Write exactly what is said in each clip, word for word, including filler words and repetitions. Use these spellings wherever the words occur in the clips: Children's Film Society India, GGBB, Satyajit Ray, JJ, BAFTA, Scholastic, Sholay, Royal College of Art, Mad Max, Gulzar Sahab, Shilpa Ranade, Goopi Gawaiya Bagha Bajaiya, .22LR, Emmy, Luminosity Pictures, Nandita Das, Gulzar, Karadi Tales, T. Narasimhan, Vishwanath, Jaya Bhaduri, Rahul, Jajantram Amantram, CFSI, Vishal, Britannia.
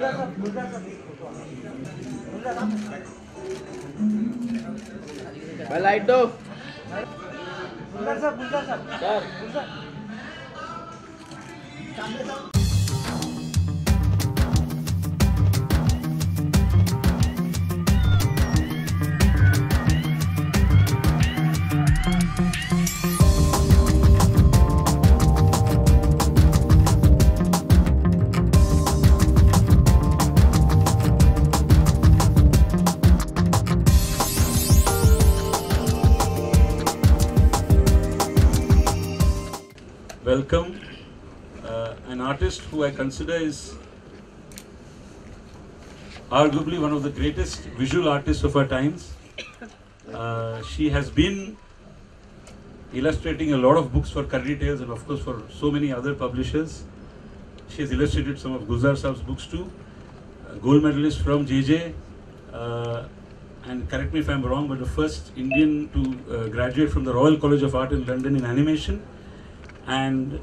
Light दो साहब, गुलजार साहब। Welcome, uh, an artist who I consider is arguably one of the greatest visual artists of our times. Uh, she has been illustrating a lot of books for Karadi Tales and of course for so many other publishers. She has illustrated some of Gulzar Saab's books too. Uh, gold medalist from J J, uh, and correct me if I'm wrong, but the first Indian to uh, graduate from the Royal College of Art in London in animation. And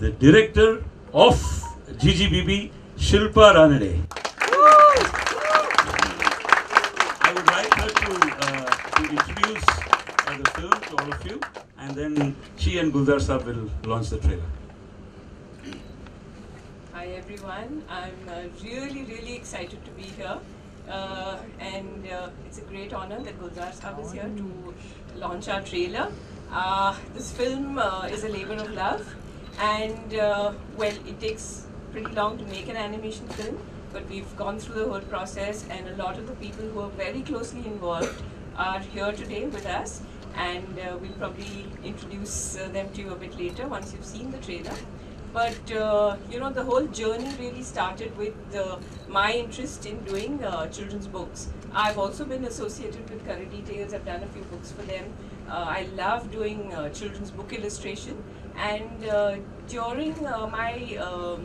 the director of G G B B, Shilpa Ranade. I would like her to, uh, to introduce uh, the film to all of you, and then she and Gulzar Saab will launch the trailer. Hi everyone, I'm uh, really really excited to be here. Uh, and uh, it's a great honor that Gulzar Saab is here to launch our trailer. Uh, this film uh, is a labor of love, and uh, well, it takes pretty long to make an animation film, but we've gone through the whole process, and a lot of the people who are very closely involved are here today with us, and uh, we'll probably introduce uh, them to you a bit later once you've seen the trailer. But uh, you know, the whole journey really started with uh, my interest in doing uh, children's books. I've also been associated with Karadi Tales. I've done a few books for them. Uh, I love doing uh, children's book illustration, and uh, during uh, my uh,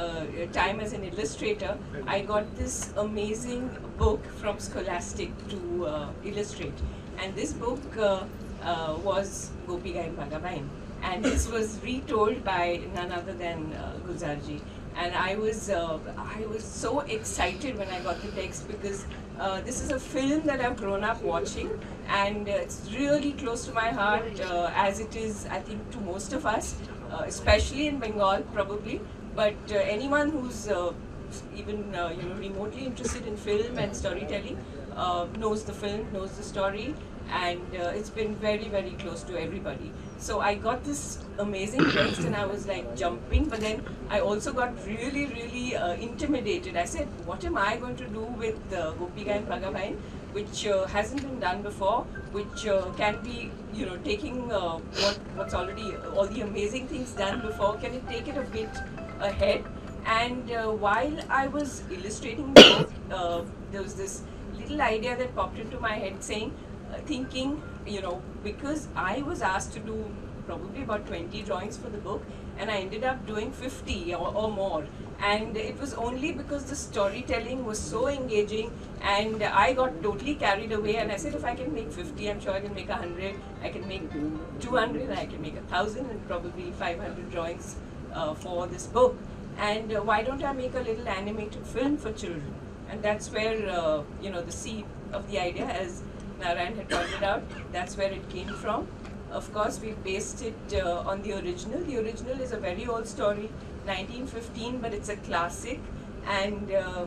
uh, time as an illustrator, I got this amazing book from Scholastic to uh, illustrate, and this book uh, uh, was Goopi Gawaiya Bagha Bajaiya, and this was retold by none other than uh, Gulzarji. And I was uh, I was so excited when I got the text, because uh, this is a film that I've grown up watching, and uh, it's really close to my heart, uh, as it is, I think, to most of us, uh, especially in Bengal probably. But uh, anyone who's uh, even uh, you know, remotely interested in film and storytelling uh, knows the film, knows the story, and uh, it's been very very close to everybody. So I got this amazing text and I was like jumping, but then I also got really really uh, intimidated. I said, what am I going to do with uh, Goopi Gawaiya Bagha Bajaiya, which uh, hasn't been done before, which uh, can be, you know, taking uh, what, what's already, all the amazing things done before, can it take it a bit ahead? And uh, while I was illustrating the book, uh, there was this little idea that popped into my head saying, thinking, you know, because I was asked to do probably about twenty drawings for the book, and I ended up doing fifty or, or more, and it was only because the storytelling was so engaging, and I got totally carried away, and I said, if I can make fifty, I'm sure I can make one hundred, I can make two hundred, I can make one thousand and probably five hundred drawings uh, for this book, and uh, why don't I make a little animated film for children? And that's where, uh, you know, the seed of the idea has Narayan had pointed out, that's where it came from. Of course, we based it uh, on the original. The original is a very old story, nineteen fifteen, but it's a classic. And uh,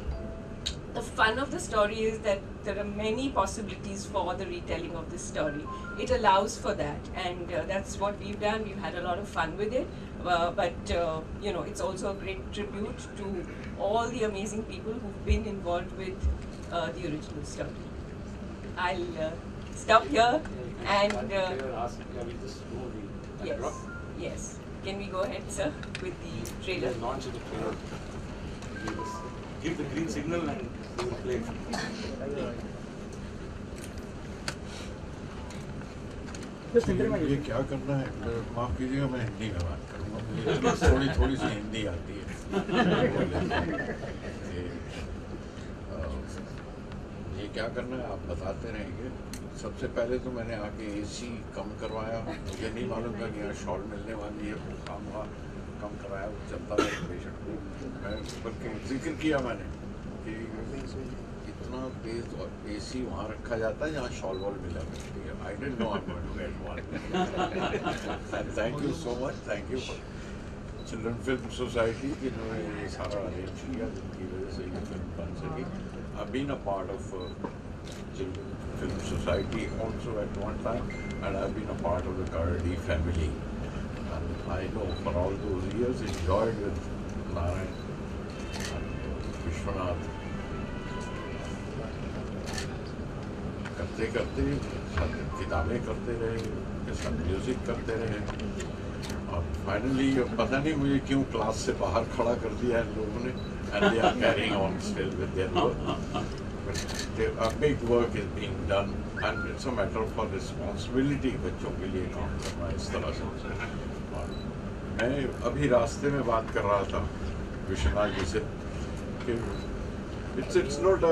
the fun of the story is that there are many possibilities for the retelling of this story. It allows for that, and uh, that's what we've done. We've had a lot of fun with it, uh, but uh, you know, it's also a great tribute to all the amazing people who've been involved with uh, the original story. I'll uh, stop here, and uh, yes, yes. Can we go ahead, sir, with the trailer? Launch the trailer. Give the green signal and we will play. ये क्या करना है? माफ कीजिएगा, मैं हिंदी में बात करूँगा, थोड़ी थोड़ी सी हिंदी आती है। ये क्या करना है आप बताते रहेंगे। सबसे पहले तो मैंने आके एसी कम करवाया, मुझे नहीं मालूम था कि यहाँ शॉल मिलने वाली है, कम कराया, चलता था पेशेंट को, मैं बल्कि जिक्र किया मैंने कि इतना बेस और एसी वहाँ रखा जाता है जहाँ शॉल वॉल मिला करती है। I dent know I am going to get one. Thank you so much, thank you children film society जिन्होंने ये सारा अरेंज किया, जिनकी वजह से ये फिल्म बन सकी। I have been a part of Children's Film Society also at one time, and I've been a part of the Karadi family. And I know for all those years enjoyed with Narayan and Vishwanath. करते करते किताबें करते रहे, इसका music करते रहे, और finally पता नहीं मुझे क्यों क्लास से बाहर खड़ा कर दिया है लोगों ने, and they are carrying on still with their work. The, a big work is being done, and it's a matter for responsibility बच्चों के लिए काम करना इस तरह से। और मैं अभी रास्ते में बात कर रहा था विश्वनाथ जी से कि it's it's not a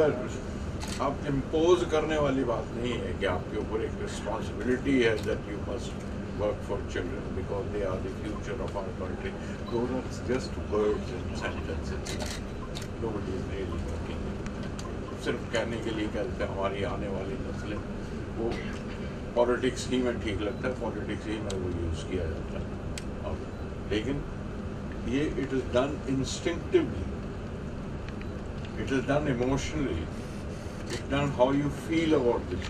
आप इम्पोज करने वाली बात नहीं है कि आपके ऊपर एक रिस्पॉन्सिबिलिटी है that you must work for children because they are the future of our country. Those are just words and sentences. Nobody is really working. सिर्फ कहने के लिए कहते हैं हमारी आने वाली नस्लें, वो पॉलिटिक्स ही में ठीक लगता है, पॉलिटिक्स ही में वो यूज़ किया जाता है। और लेकिन ये it is done instinctively, it is done emotionally, it done how you feel about this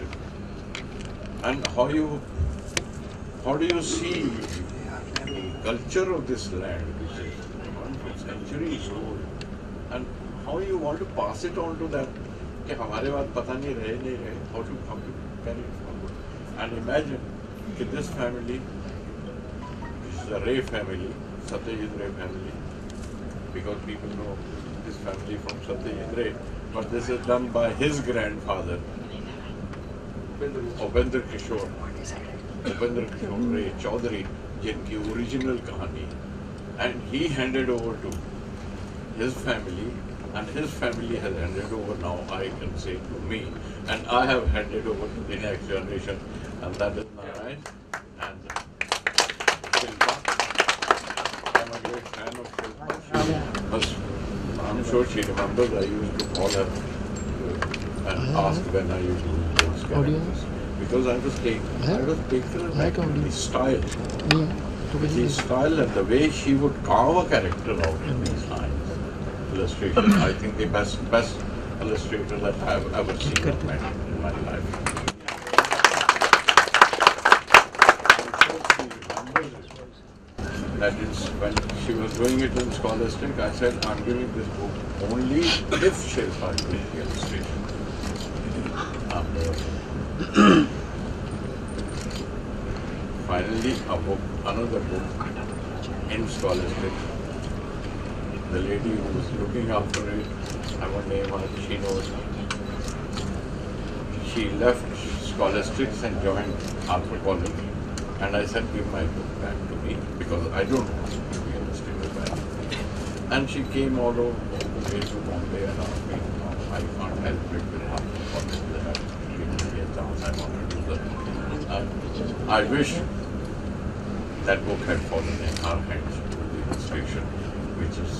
and how you how do you see culture of this land which is centuries old and how you want to pass it on to that कि हमारे बाद पता नहीं रहे नहीं रहे how to how to carry it forward. And imagine कि this family, the Ray family, Satyajit Ray family, because people know this family from Satyajit Ray, but this is done by his grandfather Upendrakishore Upendrakishore Ray Chowdhury, जिनकी ओरिजिनल कहानी, and he handed over to his family, and his family has handed over now, I can say, to me, and I have handed over to the next generation, and that is Narayan and Shilpa. I am a great fan of Shilpa. I am sure she remembers. I used to call her and ask when I used to do those characters, because I was taking, I was taken back to the style, the style and the way she would carve a character out in these lines. Illustration. I think the best best illustrator that I have ever seen in my life. That is when she was doing it in Scholastic. I said, I'm giving this book only if Shilpa is doing the illustration. And finally, a book, another book in Scholastic. The lady who was looking after it, I won't name her, she knows her. She left Scholastics and joined Anthropology. And I said, give my book back to me, because I don't want to be in a stable band. And she came all over the way to Bombay and asked me, no, I can't help it with Anthropology. She didn't get a chance, I wanted to do that. And I wish that book had fallen in our hands to the illustration, which is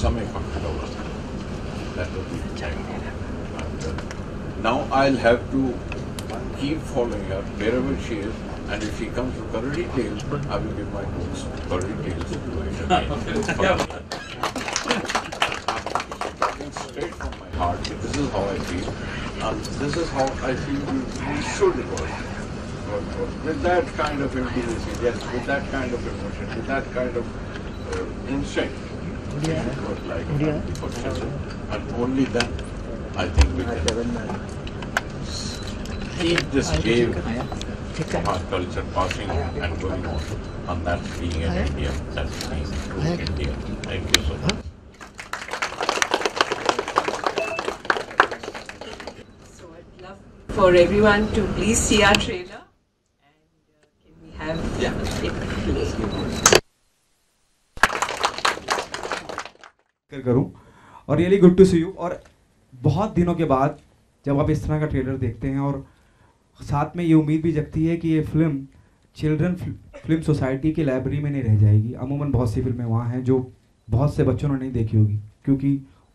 some effect of us. That will be the time. And, uh, now I'll have to keep following her wherever she is, and if she comes to Karadi Tales, I will give my books to Karadi Tales to her. Talking straight from my heart, this is how I feel, and this is how I feel you should work. With that kind of intimacy, yes, with that kind of emotion, with that kind of uh, instinct, yeah. It was like yeah. a and only then I think we can keep this wave of our culture passing and going on, and that's being in India, that's being true in India. Thank you so much. So I'd love for everyone to please see our trailer. Yeah. करूँ और really good to see you. और बहुत दिनों के बाद जब आप इस तरह का ट्रेलर देखते हैं और साथ में ये उम्मीद भी जगती है कि ये फिल्म चिल्ड्रन फिल्म सोसाइटी की लाइब्रेरी में नहीं रह जाएगी। अमूमन बहुत सी फिल्में वहाँ हैं जो बहुत से बच्चों ने नहीं देखी होगी क्योंकि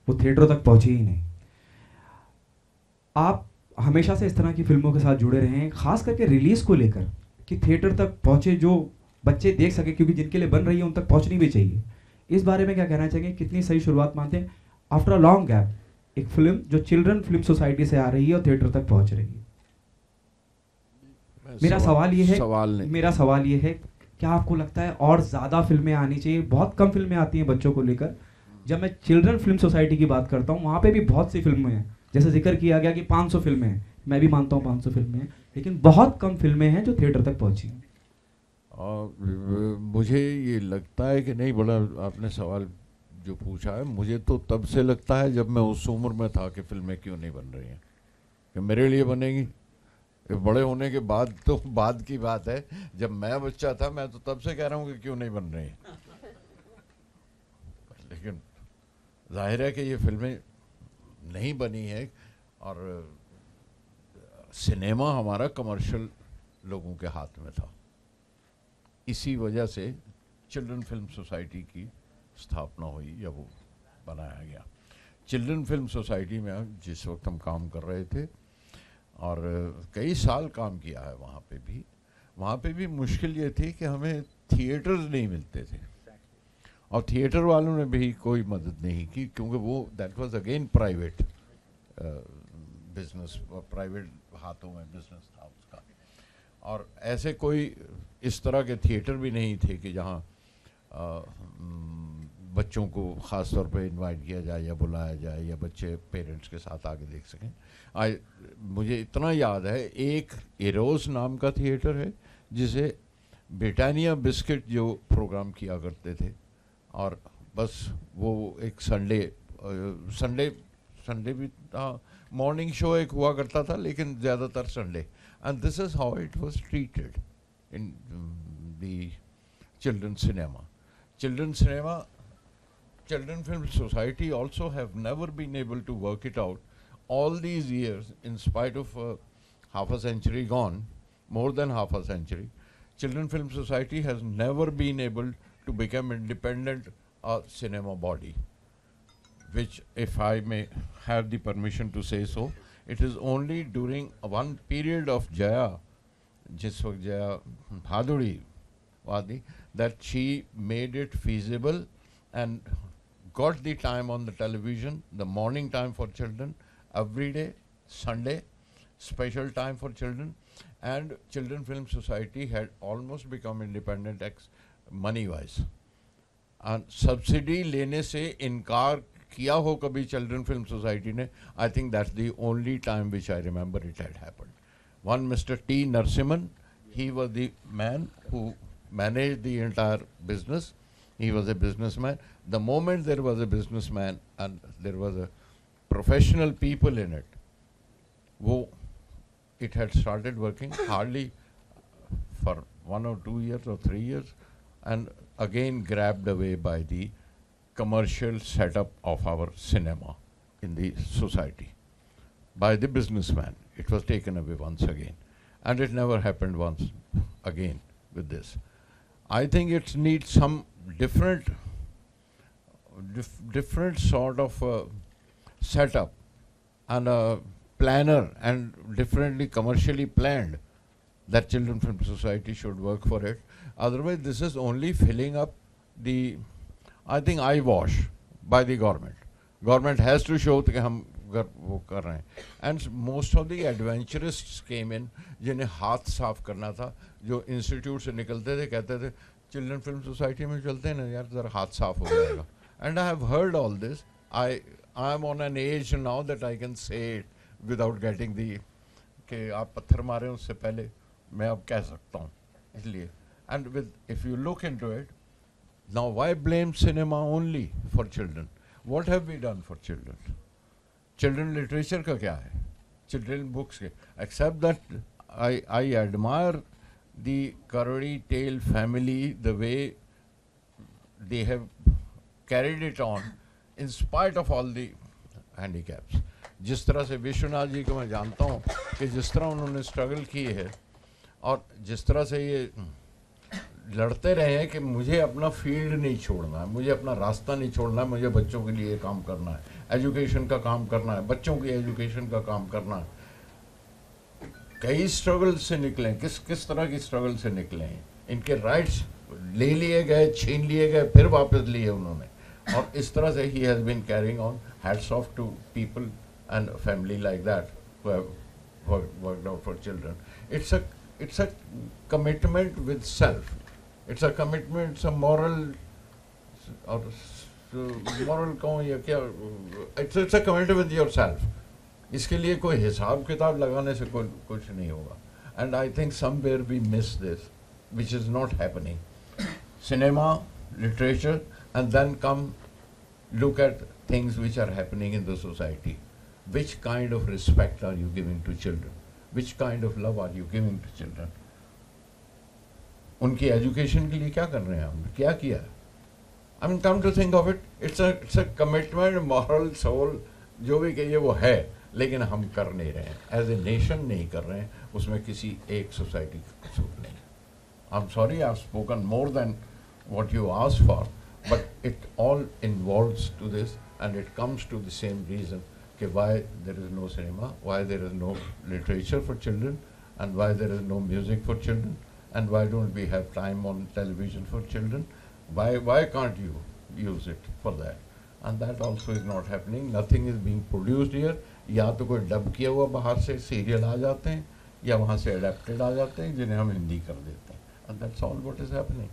वो थिएटरों तक पहुँची ही नहीं। आप हमेशा से इस तरह की फिल्मों के साथ जुड़े रहें, खास करके रिलीज़ को लेकर कि थिएटर तक पहुँचे, जो बच्चे देख सकें, क्योंकि जिनके लिए बन रही है उन तक पहुँचनी भी चाहिए। इस बारे में क्या कहना चाहिए, कितनी सही शुरुआत मानते हैं आफ्टर अ लॉन्ग गैप एक फिल्म जो चिल्ड्रन फिल्म सोसाइटी से आ रही है और थिएटर तक पहुँच रही है? मेरा सवाल ये है सवाल नहीं। मेरा सवाल ये है क्या आपको लगता है और ज़्यादा फिल्में आनी चाहिए? बहुत कम फिल्में आती हैं बच्चों को लेकर। जब मैं चिल्ड्रन फिल्म सोसाइटी की बात करता हूँ वहाँ पे भी बहुत सी फिल्में हैं, जैसे जिक्र किया गया कि पाँच सौ फिल्में हैं, मैं भी मानता हूँ पाँच सौ फिल्में हैं, लेकिन बहुत कम फिल्में हैं जो थिएटर तक पहुँची हैं। और मुझे ये लगता है कि नहीं, बड़ा आपने सवाल जो पूछा है मुझे तो तब से लगता है जब मैं उस उम्र में था कि फिल्में क्यों नहीं बन रही हैं, कि मेरे लिए बनेगी। बड़े होने के बाद तो बाद की बात है, जब मैं बच्चा था मैं तो तब से कह रहा हूँ कि क्यों नहीं बन रही है। लेकिन जाहिर है कि ये फिल्में नहीं बनी है और सिनेमा हमारा कमर्शियल लोगों के हाथ में था। इसी वजह से चिल्ड्रन फिल्म सोसाइटी की स्थापना हुई या वो बनाया गया। चिल्ड्रन फिल्म सोसाइटी में अब जिस वक्त हम काम कर रहे थे और कई साल काम किया है वहाँ पे भी, वहाँ पे भी मुश्किल ये थी कि हमें थिएटर्स नहीं मिलते थे और थिएटर वालों ने भी कोई मदद नहीं की क्योंकि वो that was again private business, private हाथों में बिजनेस था उसका। और ऐसे कोई इस तरह के थिएटर भी नहीं थे कि जहाँ बच्चों को ख़ास तौर पे इनवाइट किया जाए या बुलाया जाए या बच्चे पेरेंट्स के साथ आके देख सकें। आज मुझे इतना याद है एक एरोस नाम का थिएटर है जिसे ब्रिटानिया बिस्किट जो प्रोग्राम किया करते थे और बस वो एक संडे संडे संडे भी मॉर्निंग शो एक हुआ करता था लेकिन ज़्यादातर Sunday. And this is how it was treated in the children cinema. Children cinema Children Film Society also have never been able to work it out all these years, in spite of uh, half a century gone, more than half a century. Children Film Society has never been able to become independent uh, cinema body, which, if I may have the permission to say so, it is only during one period of Jaya, jis waqt Jaya Bhaduri wadi, that she made it feasible and got the time on the television, the morning time for children, every day, Sunday, special time for children, and Children Film Society had almost become independent ex money-wise. And subsidy लेने से इनकार किया हो कभी Children Film Society ने, I think that's the only time which I remember it had happened. One Mister T. Narasimhan, he was the man who managed the entire business. He was a businessman. The moment there was a businessman and there was a professional people in it, wo, it had started working hardly for one or two years or three years and again grabbed away by the commercial setup of our cinema in the society. By the businessman, it was taken away once again. And it never happened once again with this. I think it needs some different dif different sort of uh, setup and a planner and differently commercially planned that Children Film Society should work for it. Otherwise this is only filling up the, I think, eyewash by the government. Government has to show that hum wo kar rahe hain. And most of the adventurists came in जिन्हें हाथ साफ करना था, जो institute से निकलते थे कहते थे चिल्ड्रन फिल्म सोसाइटी में चलते हैं ना यार ज़रा हाथ साफ हो जाएगा। And I have heard all this, I I am on an as now that I can say it without getting the कि आप पत्थर मारें उससे पहले मैं अब कह सकता हूँ। इसलिए and with if you look into it now why blame cinema only for children, what have we done for children? Children literature का क्या है, चिल्ड्रन बुक्स के, except that I I admire the Karadi Tale family, the way they have carried it on in spite of all the handicaps. जिस तरह से विश्वनाथ जी को मैं जानता हूँ कि जिस तरह उन्होंने स्ट्रगल की है और जिस तरह से ये लड़ते रहे हैं कि मुझे अपना फील्ड नहीं छोड़ना है, मुझे अपना रास्ता नहीं छोड़ना है, मुझे बच्चों के लिए काम करना है, एजुकेशन का काम करना है, बच्चों की एजुकेशन का काम करना है। कई स्ट्रगल से निकले, किस किस तरह की स्ट्रगल से निकले हैं। इनके राइट्स ले लिए गए, छीन लिए गए, फिर वापस लिए उन्होंने, और इस तरह से ही has been carrying on. Hats off to people and family like that who have worked out for children. It's a it's a commitment with self, it's a commitment, it's a moral, और moral कहूँ या क्या, it's it's a commitment with your self. इसके लिए कोई हिसाब किताब लगाने से कोई कुछ नहीं होगा। And I think somewhere we miss this which is not happening. Cinema, literature, and then come look at things which are happening in the society. Which kind of respect are you giving to children? Which kind of love are you giving to children? उनकी education के लिए क्या कर रहे हैं हम, क्या किया? I mean, come to think of it, it's a it's a commitment, moral, soul, जो भी कहिए वो है, लेकिन हम कर नहीं रहे हैं, as a nation नहीं कर रहे हैं, उसमें किसी एक society का कसूर नहीं। I'm sorry I've spoken more than what you asked for, but it all involves to this, and it comes to the same reason कि why there is no cinema, why there is no literature for children, and why there is no music for children, and why don't we have time on television for children? Why why can't you use it for that? And that also is not happening. Nothing is being produced here. या तो कोई dub किया हुआ बाहर से serial आ जाते हैं, या वहाँ से एडेप्टेड आ जाते हैं जिन्हें हम हिंदी कर देते हैं। And that's all what is happening.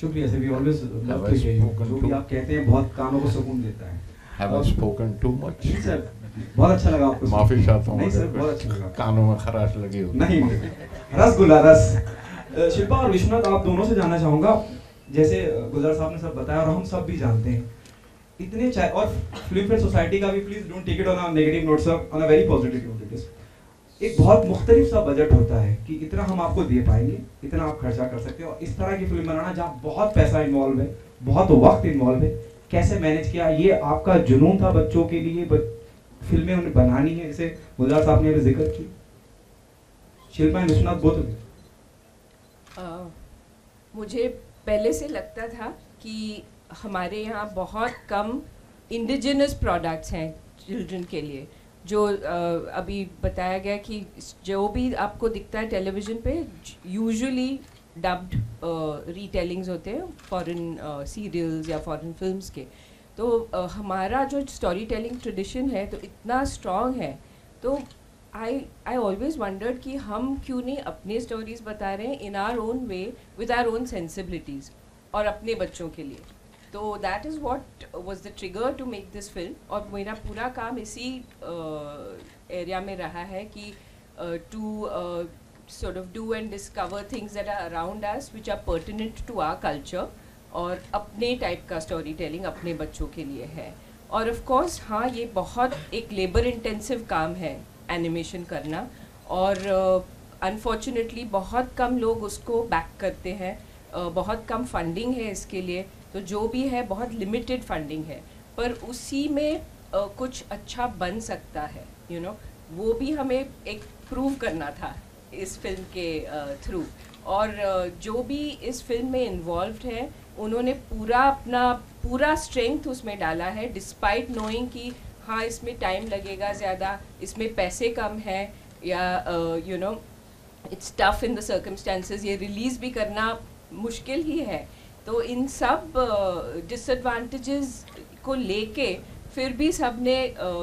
Shukriya sir, we always love to hear you. जो भी आप कहते हैं बहुत कानों को सुकून देता है। Have I spoken too much? नहीं सर, बहुत अच्छा लगा आपको। माफी चाहता हूँ। नहीं सर, बहुत अच्छा लगा। कानों में खराश लगी हो। नहीं, रस गुला रस। शिल्पा और विश्वनाथ, आप दोनों से जानना चाहूँगा, जैसे गुलजार साहब ने सब बताया और हम सब भी जानते हैं, इतने चाहे और फिल्म फेयर सोसाइटी का भी please don't take it on a negative note sir, on a very positive note it is. एक बहुत मुख्तलिफ सा बजट होता है कि इतना हम आपको दे पाएंगे, इतना आप खर्चा कर सकते हो, और इस तरह की फिल्म बनाना जहाँ बहुत पैसा इन्वॉल्व है, बहुत वक्त इन्वॉल्व है, कैसे मैनेज किया? ये आपका जुनून था बच्चों के लिए, फिल्में उन्हें बनानी है, इसे गुलजार साहब ने भी जिक्र की। शिल्पा विश्वनाथ बहुत, मुझे पहले से लगता था कि हमारे यहाँ बहुत कम इंडिजिनस प्रोडक्ट्स हैं चिल्ड्रन के लिए। जो अभी बताया गया कि जो भी आपको दिखता है टेलीविज़न पे यूजुअली डब्ड रीटेलिंग्स होते हैं फॉरेन सीरियल्स या फॉरेन फिल्म्स के, तो uh, हमारा जो स्टोरी टेलिंग ट्रेडिशन है तो इतना स्ट्रॉन्ग है, तो आई आई ऑलवेज़ वंडर्ड कि हम क्यों नहीं अपने स्टोरीज़ बता रहे हैं in our own way with our own sensibilities और अपने बच्चों के लिए। तो that is what was the trigger to make this film, और मेरा पूरा काम इसी एरिया uh, में रहा है कि to sort of do and discover things that are around us which are pertinent to our culture, और अपने टाइप का स्टोरी टेलिंग अपने बच्चों के लिए है। और ऑफ कोर्स हाँ, ये बहुत एक लेबर इंटेंसिव काम है एनिमेशन करना, और अनफॉर्चुनेटली uh, बहुत कम लोग उसको बैक करते हैं, uh, बहुत कम फंडिंग है इसके लिए, तो जो भी है बहुत लिमिटेड फंडिंग है, पर उसी में आ, कुछ अच्छा बन सकता है, यू you नो know? वो भी हमें एक प्रूव करना था इस फिल्म के थ्रू। और आ, जो भी इस फिल्म में इन्वॉल्व्ड है उन्होंने पूरा अपना पूरा स्ट्रेंथ उसमें डाला है, डिस्पाइट नोइंग कि हाँ इसमें टाइम लगेगा ज़्यादा, इसमें पैसे कम है, या you know it's tough in the circumstances, ये रिलीज़ भी करना मुश्किल ही है। तो इन सब डिसएडवांटेजेस uh, को लेके फिर भी सब ने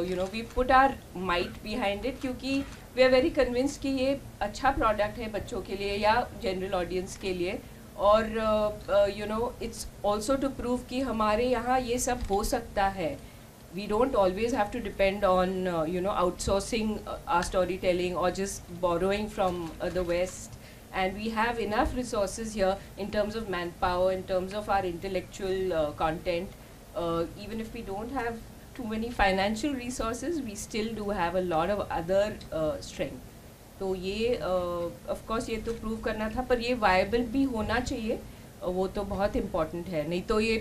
you know we put our might behind it, क्योंकि वी आर वेरी कन्विंस्ड कि ये अच्छा प्रोडक्ट है बच्चों के लिए या जनरल ऑडियंस के लिए, और you know it's also to prove कि हमारे यहाँ ये सब हो सकता है। We don't always have to depend on you know outsourcing our story telling और just borrowing from the west, and we have enough resources here in terms of manpower, in terms of our intellectual uh, content. Uh, even if we don't have too many financial resources, we still do have a lot of other uh, strength. तो ये of course ये तो prove करना था, पर ये viable भी होना चाहिए, वो तो बहुत important है, नहीं तो ये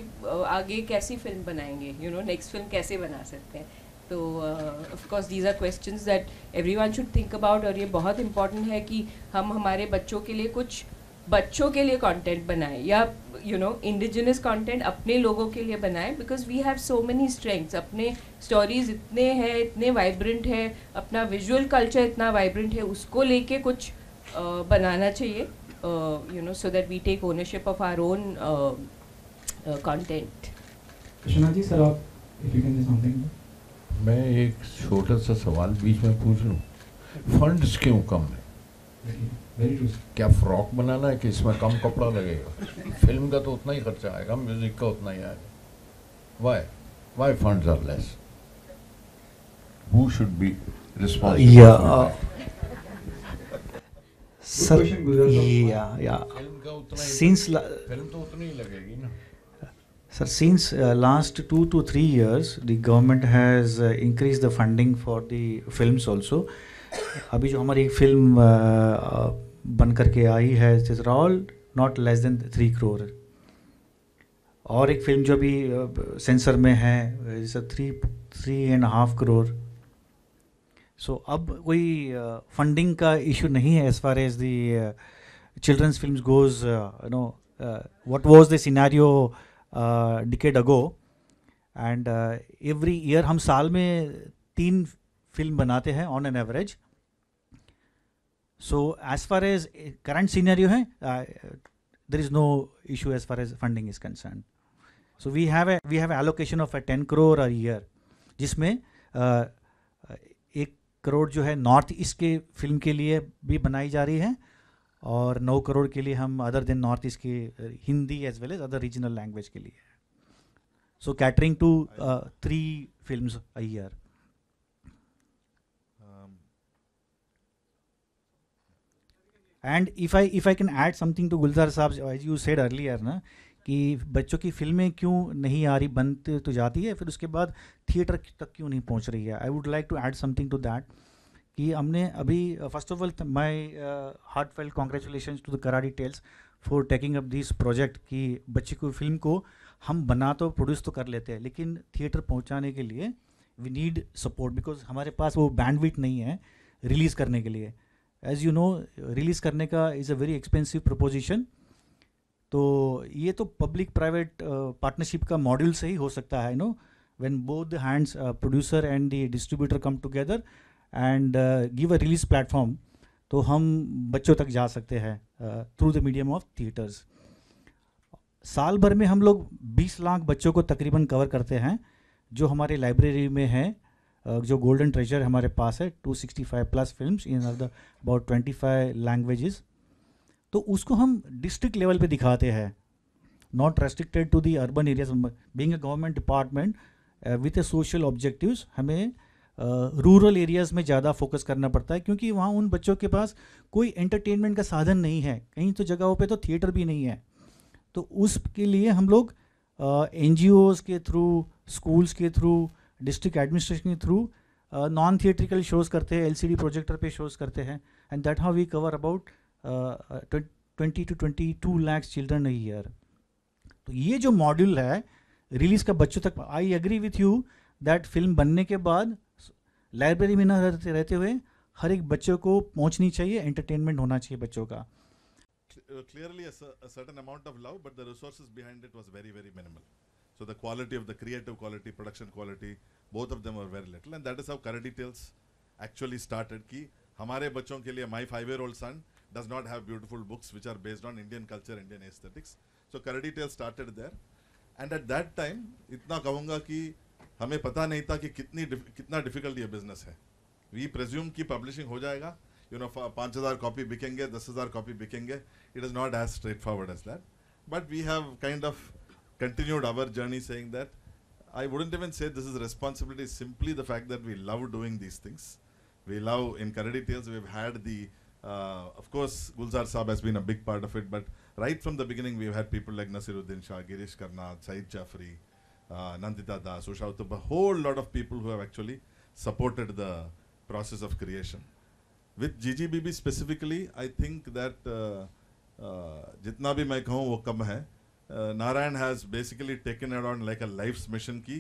आगे कैसी film बनाएंगे, you know next film कैसे बना सकते हैं। तो of course these are questions that everyone should think about. और ये बहुत इम्पॉर्टेंट है कि हम हमारे बच्चों के लिए कुछ बच्चों के लिए कंटेंट बनाएं या यू नो इंडिजिनस कंटेंट अपने लोगों के लिए बनाएं, because we have so many strengths. अपने स्टोरीज इतने हैं, इतने वाइब्रेंट है, अपना विजुअल कल्चर इतना वाइब्रेंट है, उसको लेके कुछ uh, बनाना चाहिए you know so that we take ownership of our own content. Vishwanath ji sir आप if you can do something. मैं एक छोटा सा सवाल बीच में पूछ लूँ, फंड्स क्यों कम है? क्या फ्रॉक बनाना है कि इसमें कम कपड़ा लगेगा? फिल्म का तो उतना ही खर्चा आएगा, म्यूजिक का उतना ही आएगा। Why why funds are less? Who should be responsible? Sir या या सिंस फिल्म तो उतनी ही लगेगी ना। Sir, since uh, last two to three years, the government has uh, increased the funding for the films also. अभी जो हमारी फिल्म बनकर के आई है, it's all not less than three crore. और एक फिल्म जो अभी सेंसर में है, it's three three and half crore. So अब कोई फंडिंग का इशू नहीं है as far as the children's films goes. You know what was the scenario decade ago and every year हम साल में तीन फिल्म बनाते हैं on an average. So as far as current scenario है, there is no issue as far as funding is concern. So we have we have allocation of ten crore a year, जिसमें uh, एक करोड़ जो है north east के film के लिए भी बनाई जा रही है और नौ करोड़ के लिए हम अदर देन नॉर्थ ईस्ट की Hindi as well as other regional language के लिए। So catering to three films a year. And if I if I can add something to Gulzar साहब, एज यू सेड अर्लियर ना कि बच्चों की फिल्में क्यों नहीं आ रही, बंद तो जाती है फिर उसके बाद थिएटर तक क्यों नहीं पहुंच रही है। I would like to add something to that कि हमने अभी first of all my heartfelt congratulation to the Karadi tales for taking up this project कि बच्चे को फिल्म को हम बना तो प्रोड्यूस तो कर लेते हैं, लेकिन थिएटर पहुंचाने के लिए वी नीड सपोर्ट, बिकॉज हमारे पास वो बैंडविड्थ नहीं है रिलीज़ करने के लिए। एज़ यू नो रिलीज़ करने का is a very expensive proposition. तो ये तो पब्लिक प्राइवेट पार्टनरशिप का मॉड्यूल से ही हो सकता है। No when both the hands producer and the distributor come together and give a release platform, तो हम बच्चों तक जा सकते हैं through the medium of theatres. साल भर में हम लोग बीस लाख बच्चों को तकरीबन कवर करते हैं जो हमारे लाइब्रेरी में है, uh, जो गोल्डन ट्रेजर हमारे पास है two sixty five plus films in about twenty five languages. तो उसको हम डिस्ट्रिक्ट लेवल पे दिखाते हैं, not restricted to the urban areas. Being a government department with a social objectives, हमें रूरल uh, एरियाज़ में ज़्यादा फोकस करना पड़ता है क्योंकि वहाँ उन बच्चों के पास कोई एंटरटेनमेंट का साधन नहीं है, कहीं तो जगहों पे तो थिएटर भी नहीं है। तो उसके लिए हम लोग एन जी ओज़ के थ्रू, स्कूल्स के थ्रू, डिस्ट्रिक्ट एडमिनिस्ट्रेशन के थ्रू नॉन थिएट्रिकल शोज़ करते हैं, एल सी डी प्रोजेक्टर पे शोज़ करते हैं and that how we cover about twenty two twenty two lakhs children a year. तो ये जो मॉड्यूल है रिलीज़ का बच्चों तक, I agree with you that film बनने के बाद लाइब्रेरी में ना रहते रहते हुए हर एक बच्चों को पहुंचनी चाहिए, एंटरटेनमेंट होना चाहिए बच्चों का। Clearly a certain amount of love, but the resources behind it was very very minimal. So the quality of the creative quality, production quality, both of them were very little, and that is how Karadi Tales actually started. कि हमारे बच्चों के लिए, my five-year-old son does not have beautiful books which are based on Indian culture, Indian aesthetics. So Karadi Tales started there, and at that time इतना कहूँगा कि हमें पता नहीं था कि कितनी कितना डिफिकल्ट ये बिजनेस है। वी प्रेज्यूम कि पब्लिशिंग हो जाएगा, यू नो पाँच हज़ार कॉपी बिकेंगे, दस हज़ार कॉपी बिकेंगे। It is not as straightforward as that, but we have kind of continued our journey saying that I wouldn't even say this is responsibility, simply the fact that we love doing these things, we love. In Karadi Tales we have had the, of course Gulzar साहब has been a big part of it, but right from the beginning we have had people like Naseeruddin Shah, Girish Karnad, Saeed Jaffrey, Uh, Nandita Das, Usha, a whole lot of people who have actually supported the process of creation. With G G B B specifically, I think that jitna bhi main kahun wo kam hai. Narayan has basically taken it on like a life's mission ki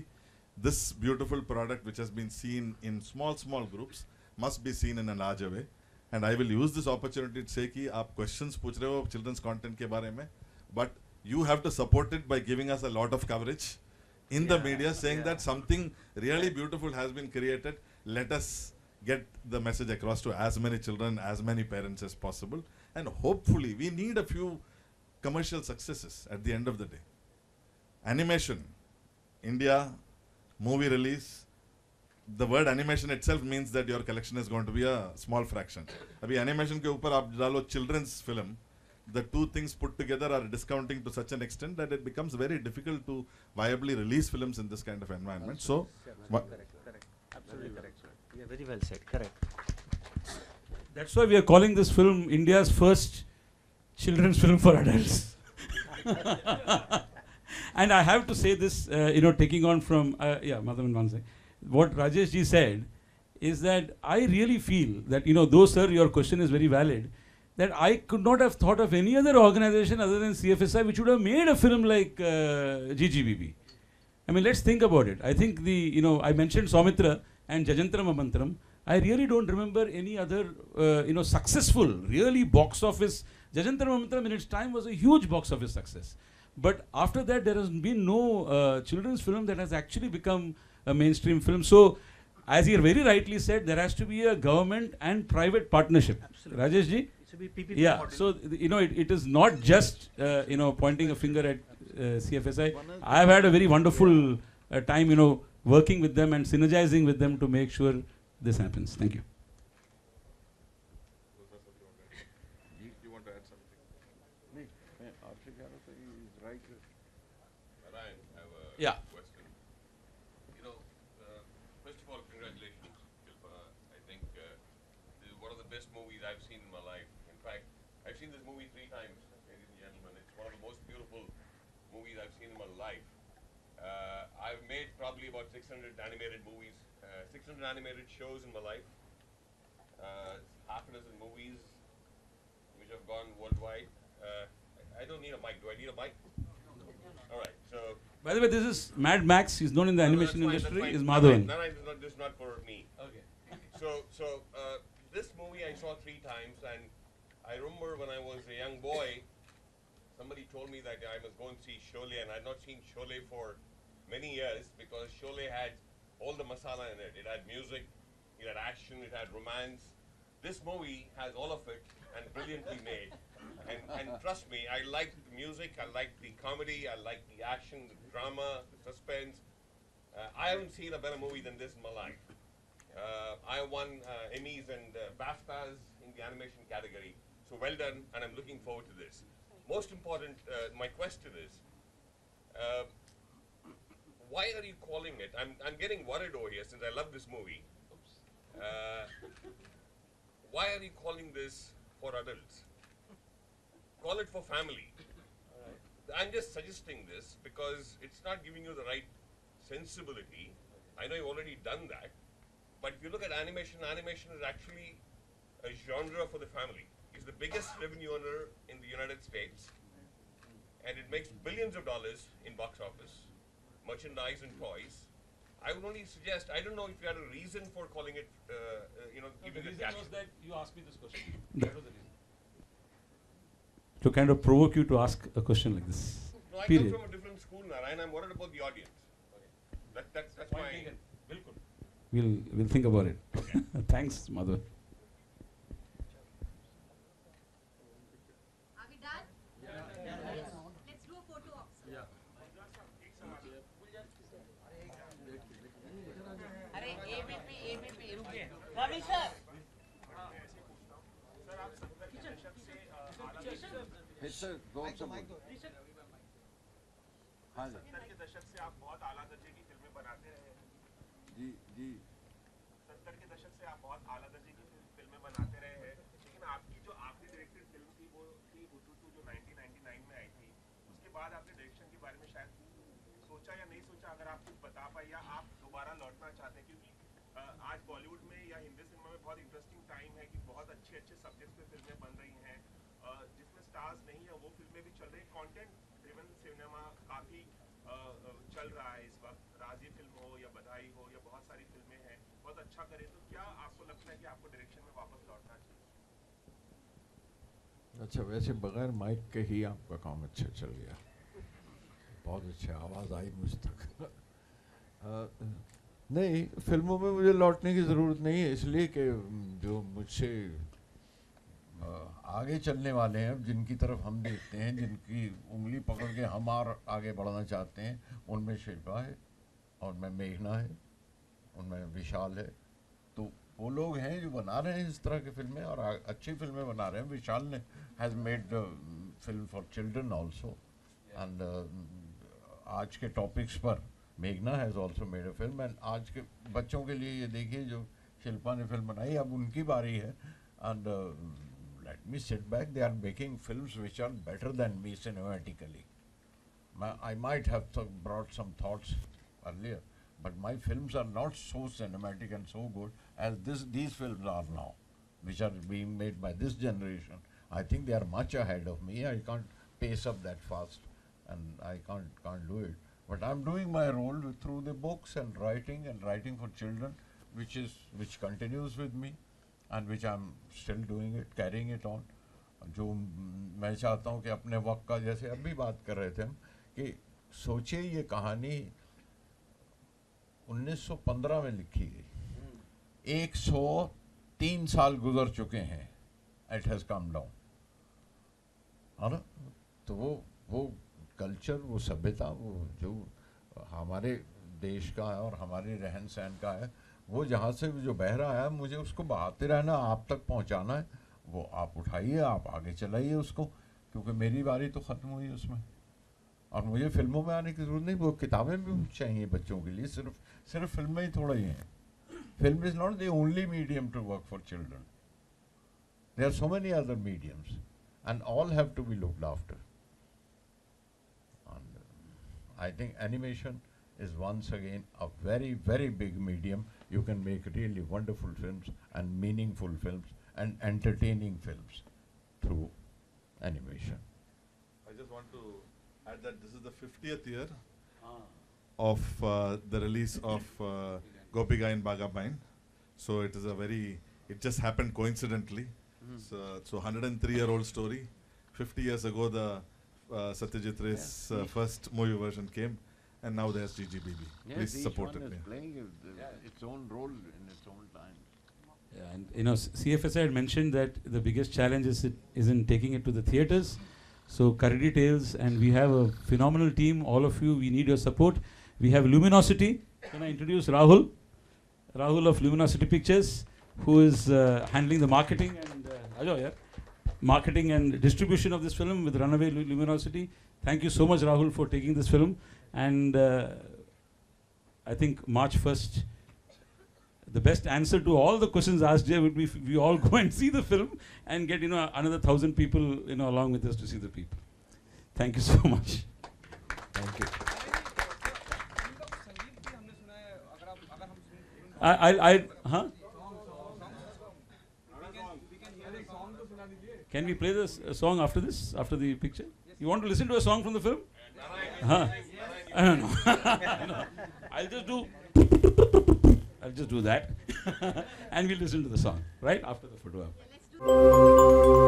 this beautiful product, which has been seen in small, small groups, must be seen in a larger way. And I will use this opportunity to say कि आप questions पूछ रहे हो children's content के बारे में, but you have to support it by giving us a lot of coverage in yeah, the media, saying yeah. that something really beautiful has been created. Let us get the message across to as many children, as many parents as possible. And hopefully, we need a few commercial successes at the end of the day. Animation, India, movie release. The word animation itself means that your collection is going to be a small fraction. Abhi animation ke upar aap dalo children's film. The two things put together are discounting to such an extent that it becomes very difficult to viably release films in this kind of environment. So, correct, correct, absolutely correct. Yeah, very well said. Correct. That's why we are calling this film India's first children's film for adults. And I have to say this, uh, you know, taking on from uh, yeah, Madhavan Manse, what Rajesh ji said is that I really feel that, you know, though sir, your question is very valid, that I could not have thought of any other organization other than C F S I which would have made a film like uh, G G B B. I mean, let's think about it. I think the, you know, I mentioned Soumitra and Jajantram Amantram. I really don't remember any other, uh, you know, successful, really box office. Jajantram Amantram in its time was a huge box office success. But after that, there has been no uh, children's film that has actually become a mainstream film. So, as you very rightly said, there has to be a government and private partnership. Absolutely. Rajesh ji? Yeah, model. So you know, it, it is not just uh, you know, pointing a finger at uh, C F S I. I have had a very wonderful uh, time, you know, working with them and synergizing with them to make sure this happens. Thank you. You want to add something? Yeah. Probably about six hundred animated movies, uh, six hundred animated shows in my life, uh, half a dozen movies which have gone worldwide. Uh, I, I don't need a mic. Do I need a mic? All right. So. By the way, this is Mad Max. He's known in the no, animation no, industry. Is Madhavan? No, no, no, this is not for me. Okay. So, so uh, this movie I saw three times, and I remember when I was a young boy, somebody told me that I must go and see Sholay, and I had not seen Sholay for many years because Sholay had all the masala in it. It had music, it had action, it had romance. This movie has all of it and brilliantly made. And, and trust me, I liked the music, I liked the comedy, I liked the action, the drama, the suspense. Uh, I haven't seen a better movie than this in my life. Uh, I won uh, Emmys and uh, BAFTAs in the animation category. So well done, and I'm looking forward to this. Most important, uh, my question is, uh, why are you calling it? I'm, I'm getting worried over here since I love this movie. Uh, why are you calling this for adults? Call it for family. Right. I'm just suggesting this because it's not giving you the right sensibility. I know you've already done that. But if you look at animation, animation is actually a genre for the family. It's the biggest revenue earner in the United States. And it makes billions of dollars in box office. Merchandise and toys. I would only suggest, I don't know if you had a reason for calling it, uh, uh, you know, no, giving the reason it was that you asked me this question. That was the reason. To kind of provoke you to ask a question like this. No, I Period. come from a different school, Narayan. I'm worried about the audience. Okay. That, that, that's why. We'll, we'll think about it. Okay. Thanks, Madhu. जी जी सत्तर के दशक से आप बहुत आला दर्जे की फिल्में बनाते रहे हैं, लेकिन आपकी जो आपने डायरेक्टेड फिल्म थी वो थी बुतुतु जो नाइनटीन नाइंटी नाइन में आई थी. उसके बाद आपने डायरेक्शन के बारे में शायद सोचा या नहीं सोचा, अगर आप कुछ बता पाए या आप दोबारा लौटना चाहते हैं, क्योंकि आज बॉलीवुड में या हिंदी सिनेमा में बहुत इंटरेस्टिंग टाइम है कि बहुत अच्छे अच्छे सब्जेक्ट्स पर फिल्में बन रही हैं जिसमें स्टार्स नहीं है, वो फिल्में भी चल रही. कॉन्टेंट ड्रिवन सिनेमा काफ़ी चल रहा है इस वक्त. राजी फिल्म हो या है कि आपको डायरेक्शन में वापस लौटना चाहिए? अच्छा, वैसे बगैर माइक के ही आपका काम अच्छा चल गया, बहुत अच्छा आवाज़ आई मुझ तक। आ, नहीं, फिल्मों में मुझे लौटने की ज़रूरत नहीं है, इसलिए कि जो मुझसे आगे चलने वाले हैं, जिनकी तरफ हम देखते हैं, जिनकी उंगली पकड़ के हम और आगे बढ़ना चाहते हैं, उनमें शिल्पा है, उनमें मेघना है, उनमें विशाल है। तो वो लोग हैं जो बना रहे हैं इस तरह की फिल्में और अच्छी फिल्में बना रहे हैं। विशाल ने has made film for children also and आज के टॉपिक्स पर मेघना has also made a film and आज के बच्चों के लिए ये देखिए जो शिल्पा ने फिल्म बनाई, अब उनकी बारी है। And let me sit back, they are making films which are better than me cinematically. My, I might have th brought some thoughts earlier, but my films are not so cinematic and so good as this, these films are now, which are being made by this generation. I think they are much ahead of me. I can't pace up that fast and I can't, can't do it. But I'm doing my role through the books and writing and writing for children, which is, which continues with me. And which I'm still doing it, carrying it on. जो मैं चाहता हूँ कि अपने वक्त का, जैसे अभी बात कर रहे थे हम, कि सोचिए ये कहानी उन्नीस सौ पंद्रह में लिखी गई, एक सौ तीन साल गुजर चुके हैं, it has come down, है ना? तो वो वो कल्चर, वो सभ्यता, वो जो हमारे देश का है और हमारे रहन सहन का है, वो जहाँ से जो बह रहा है, मुझे उसको बहाते रहना, आप तक पहुँचाना है। वो आप उठाइए, आप आगे चलाइए उसको, क्योंकि मेरी बारी तो ख़त्म हुई उसमें। और मुझे फिल्मों में आने की ज़रूरत नहीं, वो किताबें भी चाहिए बच्चों के लिए, सिर्फ सिर्फ फिल्में ही थोड़ा ही हैं। Film is not the only medium to work for children, there are so many other mediums and all have to be looked after. And I think animation is once again a very, very big medium. You can make really wonderful films and meaningful films and entertaining films through animation. I just want to add that this is the fiftieth year ah. of uh, the release of uh, Goopi Gawaiya Bagha Bajaiya. So it is a very, it just happened coincidentally. Mm. So, so one hundred three year old story. fifty years ago the uh, Satyajit Ray's yeah. uh, first movie version came. And now there's G G B B. Yes, please support it. Is playing it, uh, yeah. its own role in its own time. Yeah, and you know, C F S I had mentioned that the biggest challenge is, it, is in taking it to the theatres. So Karadi Tales, and we have a phenomenal team, all of you, we need your support. We have Luminosity. Can I introduce Rahul? Rahul of Luminosity Pictures, who is uh, handling the marketing and uh, marketing and distribution of this film with Runaway Luminosity. Thank you so much, Rahul, for taking this film. And uh, I think March first, the best answer to all the questions asked here would be if we all go and see the film and get, you know, another thousand people, you know, along with us to see the people. Thank you so much. Thank you. I, I, I, huh? Can we play this uh, song after this, after the picture? You want to listen to a song from the film? Huh? I don't know. No. I'll just do. I'll just do that, and we'll listen to the song right after the photo. Yeah, let's do